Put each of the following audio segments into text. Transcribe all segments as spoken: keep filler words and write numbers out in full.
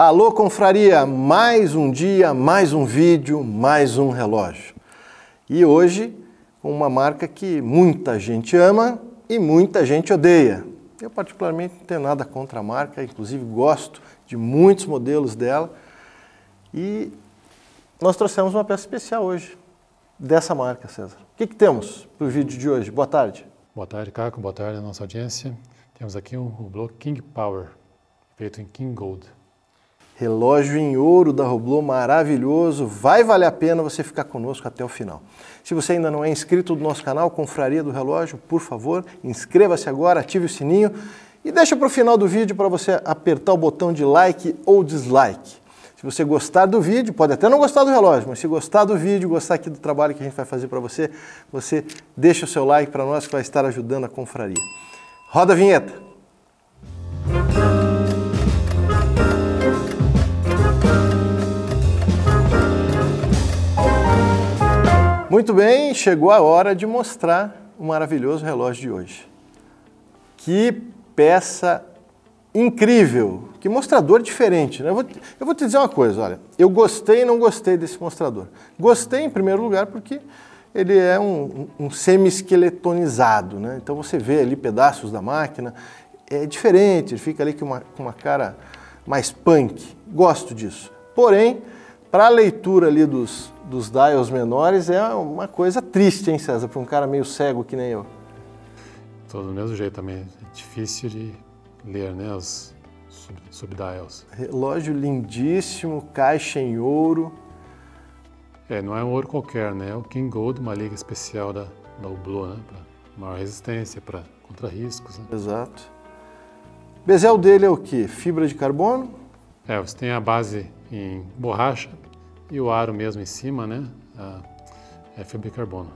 Alô, confraria! Mais um dia, mais um vídeo, mais um relógio. E hoje, uma marca que muita gente ama e muita gente odeia. Eu particularmente não tenho nada contra a marca, inclusive gosto de muitos modelos dela. E nós trouxemos uma peça especial hoje, dessa marca, César. O que, que temos para o vídeo de hoje? Boa tarde. Boa tarde, Caco. Boa tarde à nossa audiência. Temos aqui um Hublot King Power, feito em King Gold. Relógio em ouro da Hublot, maravilhoso, vai valer a pena você ficar conosco até o final. Se você ainda não é inscrito do nosso canal, Confraria do Relógio, por favor, inscreva-se agora, ative o sininho e deixa para o final do vídeo para você apertar o botão de like ou dislike. Se você gostar do vídeo, pode até não gostar do relógio, mas se gostar do vídeo, gostar aqui do trabalho que a gente vai fazer para você, você deixa o seu like para nós que vai estar ajudando a confraria. Roda a vinheta! Muito bem, chegou a hora de mostrar o maravilhoso relógio de hoje. Que peça incrível! Que mostrador diferente, né? Eu vou, eu vou te dizer uma coisa, olha. Eu gostei e não gostei desse mostrador. Gostei, em primeiro lugar, porque ele é um, um semi-esqueletonizado, né? Então você vê ali pedaços da máquina. É diferente, ele fica ali com uma, com uma cara mais punk. Gosto disso. Porém, para a leitura ali dos... dos dials menores é uma coisa triste, hein, César, para um cara meio cego que nem eu. Tô do mesmo jeito também, é difícil de ler, né, os subdials. Relógio lindíssimo, caixa em ouro. É, não é um ouro qualquer, né, é o King Gold, uma liga especial da, da Hublot, né, para maior resistência, para contra riscos. Né? Exato. Bezel dele é o que? Fibra de carbono? É, você tem a base em borracha, e o aro mesmo em cima, né, é fibra de carbono.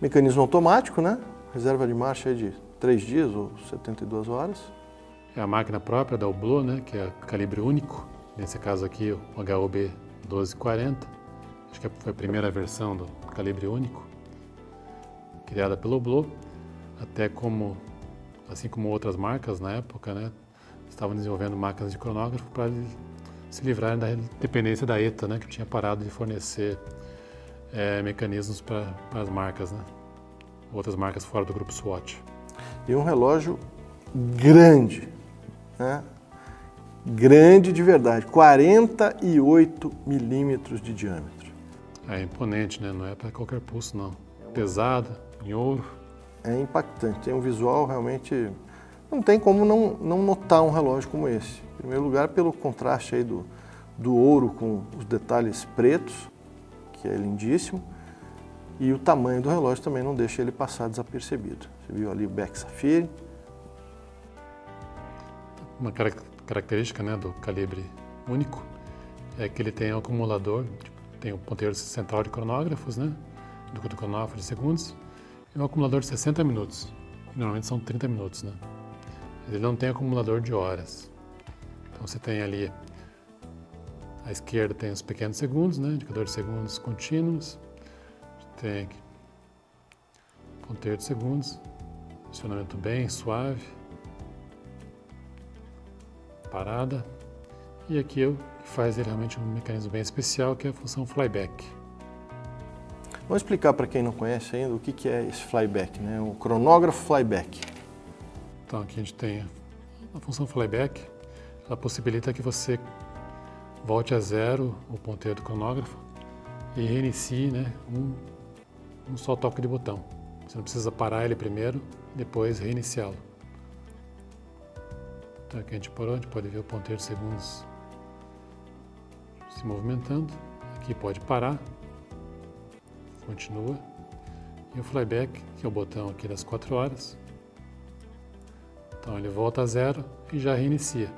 Mecanismo automático, né? Reserva de marcha de três dias ou setenta e duas horas. É a máquina própria da Hublot, né, que é calibre único. Nesse caso aqui, o H O B doze quarenta. Acho que foi a primeira versão do calibre único, criada pelo Hublot. Até como, assim como outras marcas na época, né, estavam desenvolvendo máquinas de cronógrafo para se livrarem da dependência da E T A, né, que tinha parado de fornecer é, mecanismos para as marcas, né, outras marcas fora do grupo Swatch. E um relógio grande, né, grande de verdade, quarenta e oito milímetros de diâmetro. É imponente, né, não é para qualquer pulso não, pesado, em ouro. É impactante, tem um visual realmente, não tem como não, não notar um relógio como esse. Em primeiro lugar, pelo contraste aí do, do ouro com os detalhes pretos, que é lindíssimo, e o tamanho do relógio também não deixa ele passar desapercebido. Você viu ali o back safire. Uma característica, né, do calibre único é que ele tem um acumulador, tem um ponteiro central de cronógrafos, né, do, do cronógrafo de segundos, e um acumulador de sessenta minutos, que normalmente são trinta minutos, né. Ele não tem acumulador de horas. Então você tem ali, à esquerda tem os pequenos segundos, né, indicador de segundos contínuos, tem aqui, ponteiro de segundos, posicionamento bem suave, parada, e aqui o que faz ele realmente um mecanismo bem especial, que é a função flyback. Vamos explicar para quem não conhece ainda o que, que é esse flyback, né, o cronógrafo flyback. Então aqui a gente tem a função flyback, ela possibilita que você volte a zero o ponteiro do cronógrafo e reinicie, né, um, um só toque de botão. Você não precisa parar ele primeiro e depois reiniciá-lo. Então aqui a gente parou, a gente pode ver o ponteiro de segundos se movimentando. Aqui pode parar, continua. E o flyback, que é o botão aqui das quatro horas. Então ele volta a zero e já reinicia.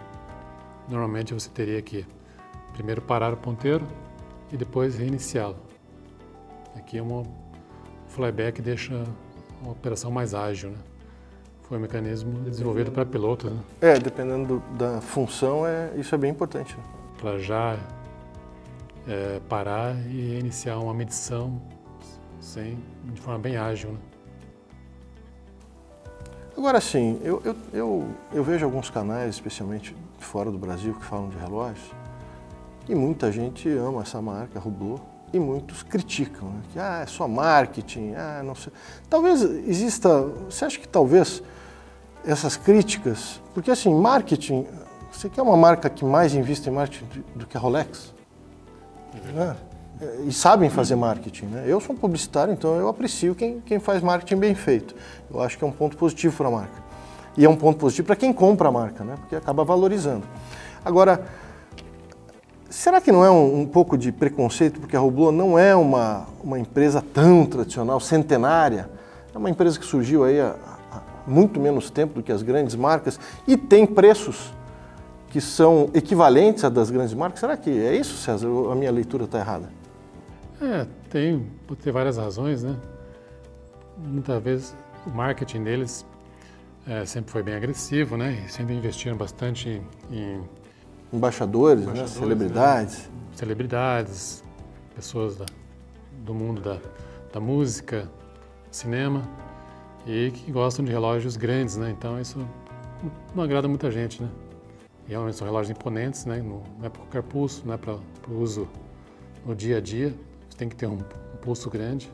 Normalmente você teria que primeiro parar o ponteiro e depois reiniciá-lo. Aqui um flyback deixa a operação mais ágil, né? Foi um mecanismo desenvolvido para pilotos, né? É, dependendo do, da função, é, isso é bem importante, né? Para já é, parar e reiniciar uma medição sem, de forma bem ágil, né? Agora sim, eu, eu, eu, eu vejo alguns canais, especialmente fora do Brasil que falam de relógios, e muita gente ama essa marca, Hublot, e muitos criticam, né? Que ah, é só marketing, ah, não sei. Talvez exista, você acha que talvez essas críticas, porque assim, marketing, você quer uma marca que mais invista em marketing do que a Rolex? Né? E sabem fazer marketing, né? Eu sou um publicitário, então eu aprecio quem, quem faz marketing bem feito. Eu acho que é um ponto positivo para a marca. E é um ponto positivo para quem compra a marca, né? Porque acaba valorizando. Agora, será que não é um, um pouco de preconceito, porque a Hublot não é uma, uma empresa tão tradicional, centenária? É uma empresa que surgiu aí há, há muito menos tempo do que as grandes marcas e tem preços que são equivalentes a das grandes marcas. Será que é isso, César? A minha leitura está errada? É, tem, pode ter várias razões, né? Muitas vezes o marketing deles é, sempre foi bem agressivo, né? E sempre investiram bastante em... Embaixadores, embaixadores né? Celebridades. Né? Celebridades, pessoas da, do mundo da, da música, cinema, e que gostam de relógios grandes, né? Então isso não agrada muita gente, né? Realmente são relógios imponentes, né? Não é para qualquer pulso, não é para o uso no dia a dia. Você tem que ter um pulso grande.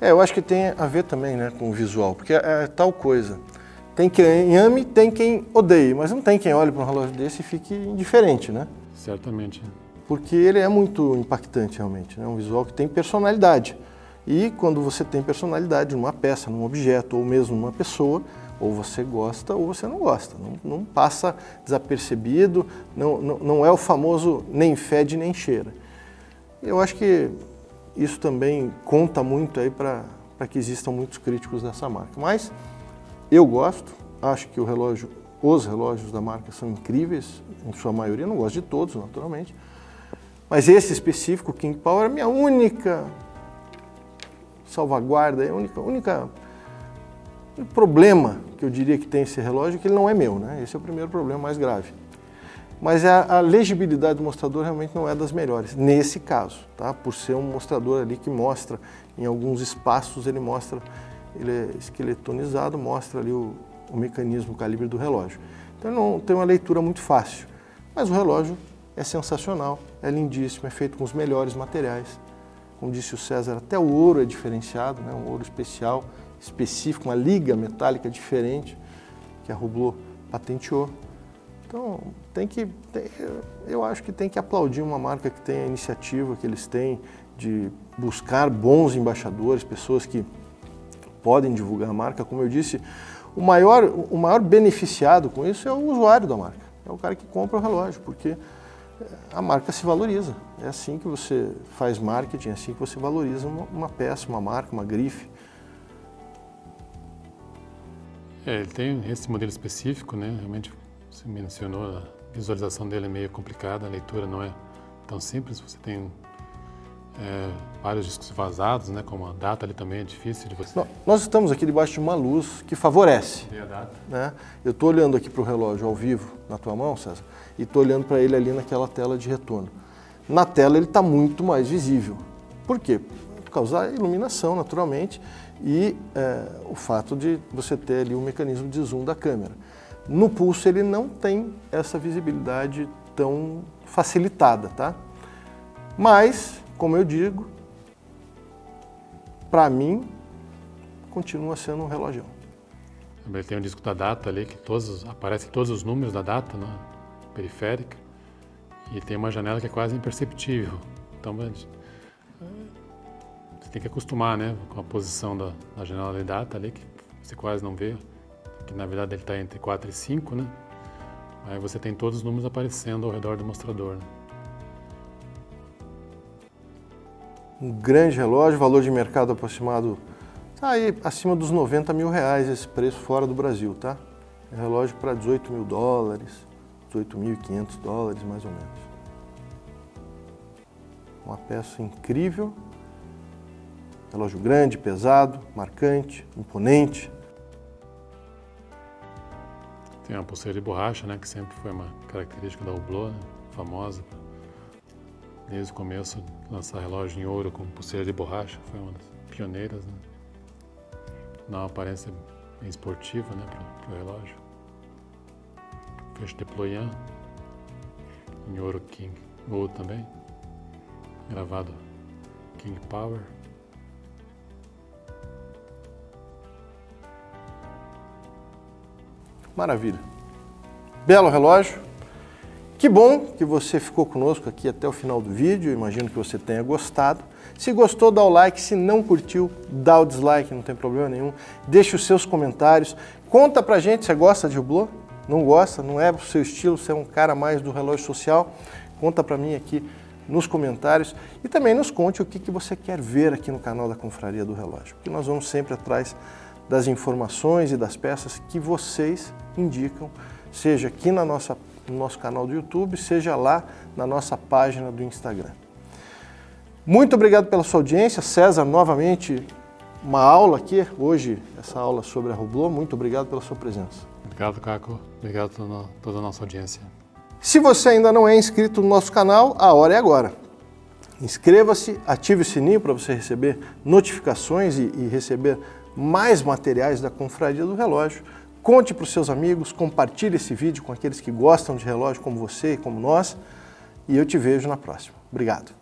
É, eu acho que tem a ver também, né, com o visual, porque é, é tal coisa. Tem quem ame, tem quem odeie, mas não tem quem olhe para um relógio desse e fique indiferente, né? Certamente. Porque ele é muito impactante, realmente, né? É um visual que tem personalidade. E quando você tem personalidade numa peça, num objeto ou mesmo numa pessoa, ou você gosta ou você não gosta, não, não passa desapercebido, não, não, não é o famoso nem fede nem cheira. Eu acho que isso também conta muito aí para que existam muitos críticos dessa marca. Mas eu gosto, acho que o relógio, os relógios da marca são incríveis, em sua maioria, não gosto de todos, naturalmente. Mas esse específico, o King Power, é a minha única salvaguarda, é a única... única O problema que eu diria que tem esse relógio é que ele não é meu, né? Esse é o primeiro problema mais grave. Mas a, a legibilidade do mostrador realmente não é das melhores, nesse caso, tá? Por ser um mostrador ali que mostra, em alguns espaços ele mostra, ele é esqueletonizado, mostra ali o, o mecanismo, o calibre do relógio. Então não tem uma leitura muito fácil, mas o relógio é sensacional, é lindíssimo, é feito com os melhores materiais. Como disse o César, até o ouro é diferenciado, né? Um ouro especial, específico, uma liga metálica diferente que a Hublot patenteou. Então, tem que, tem, eu acho que tem que aplaudir uma marca que tem a iniciativa que eles têm de buscar bons embaixadores, pessoas que podem divulgar a marca. Como eu disse, o maior, o maior beneficiado com isso é o usuário da marca, é o cara que compra o relógio, porque a marca se valoriza. É assim que você faz marketing, é assim que você valoriza uma, uma peça, uma marca, uma grife. É, ele tem esse modelo específico, né? Realmente, você mencionou, a visualização dele é meio complicada, a leitura não é tão simples. Você tem é, vários discos vazados, né? Como a data ali também é difícil de você... Não, nós estamos aqui debaixo de uma luz que favorece. E a data? Né? Eu estou olhando aqui para o relógio ao vivo, na tua mão, César, e estou olhando para ele ali naquela tela de retorno. Na tela ele está muito mais visível. Por quê? Por causa da iluminação, naturalmente, e é, o fato de você ter ali o mecanismo de zoom da câmera. No pulso ele não tem essa visibilidade tão facilitada, tá? Mas, como eu digo, para mim, continua sendo um relógio. Ele tem um disco da data ali, que todos, aparecem todos os números da data, né? Periférica, e tem uma janela que é quase imperceptível. Então, tem que acostumar, né, com a posição da, da janela de data ali, que você quase não vê, que na verdade ele está entre quatro e cinco, né? Aí você tem todos os números aparecendo ao redor do mostrador, né? Um grande relógio, valor de mercado aproximado, tá aí acima dos noventa mil reais esse preço fora do Brasil, tá? É relógio para dezoito mil dólares, dezoito mil e quinhentos dólares mais ou menos. Uma peça incrível. Relógio grande, pesado, marcante, imponente. Tem uma pulseira de borracha, né, que sempre foi uma característica da Hublot, né, famosa. Desde o começo, lançar relógio em ouro com pulseira de borracha, foi uma das pioneiras, né? Dá uma aparência bem esportiva, né, para o relógio. Fecho de ployant, em ouro King Gold também, gravado King Power. Maravilha, belo relógio. Que bom que você ficou conosco aqui até o final do vídeo, imagino que você tenha gostado. Se gostou, dá o like, se não curtiu, dá o dislike, não tem problema nenhum. Deixe os seus comentários, conta pra gente, você gosta de Hublot? Não gosta? Não é o seu estilo, você é um cara mais do relógio social? Conta pra mim aqui nos comentários e também nos conte o que, que você quer ver aqui no canal da Confraria do Relógio, porque nós vamos sempre atrás das informações e das peças que vocês indicam, seja aqui na nossa página, no nosso canal do YouTube, seja lá na nossa página do Instagram. Muito obrigado pela sua audiência. César, novamente, uma aula aqui, hoje, essa aula sobre a Hublot. Muito obrigado pela sua presença. Obrigado, Caco. Obrigado a toda a nossa audiência. Se você ainda não é inscrito no nosso canal, a hora é agora. Inscreva-se, ative o sininho para você receber notificações e, e receber mais materiais da Confraria do Relógio. Conte para os seus amigos, compartilhe esse vídeo com aqueles que gostam de relógio como você e como nós. E eu te vejo na próxima. Obrigado.